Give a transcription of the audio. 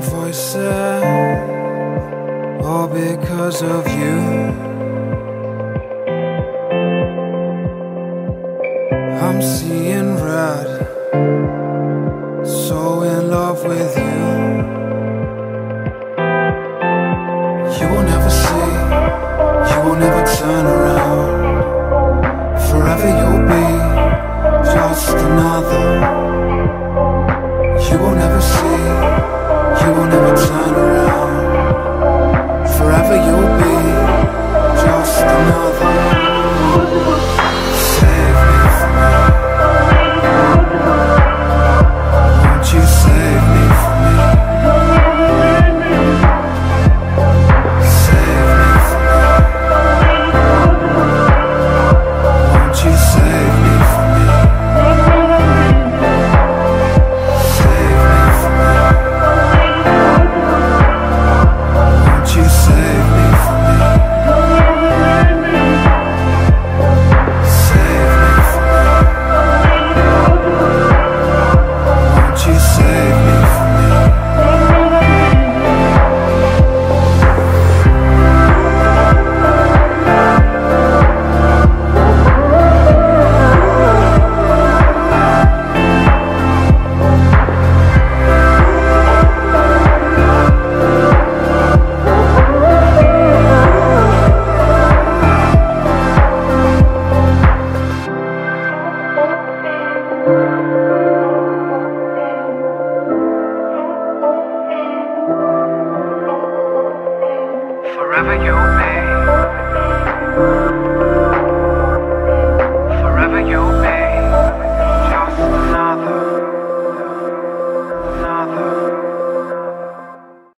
own voices, all because of you. I'm seeing red, so in love with you. You will never see, you will never turn around. Forever you'll be just another. You will never see, you will never turn around. Forever you'll be just another. Forever you'll be.